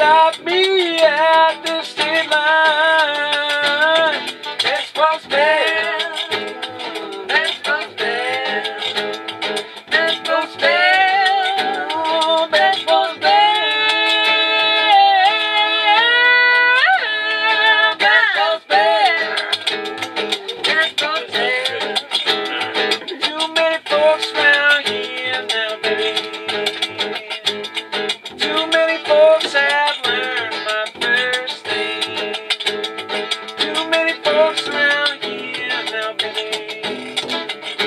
stop me at the state line. This was bad. This was bad. This was bad. This was bad. This was bad. This was bad. Too many folks around here now, baby. I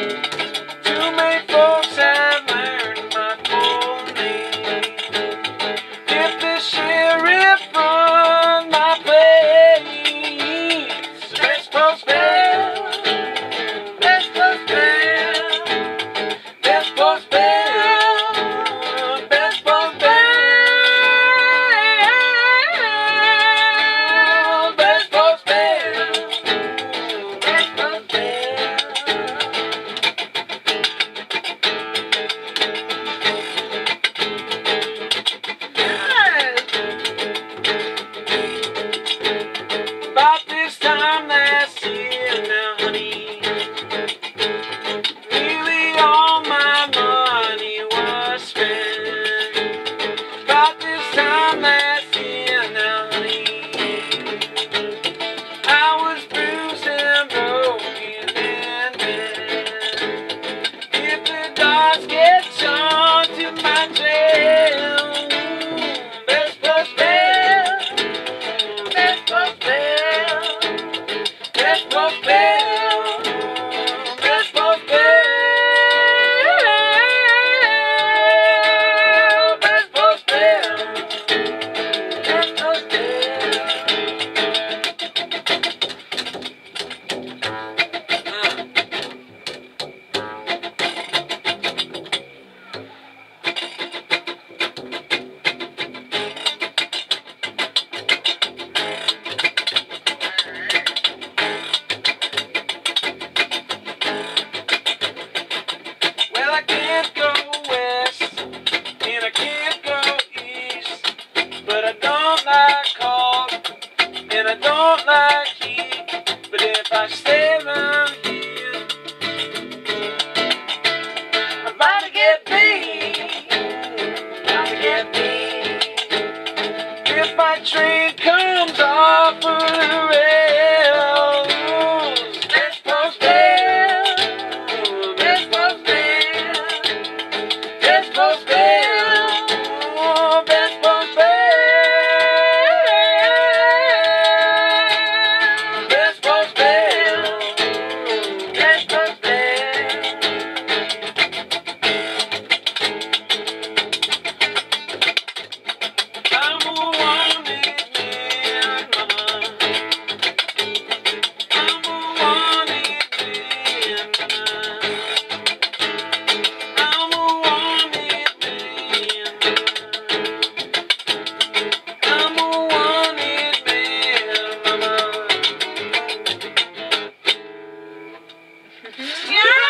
don't like heat, but if I stay around here, I'm about to get beat, about to get beat. If my train comes off of the rail. Yeah!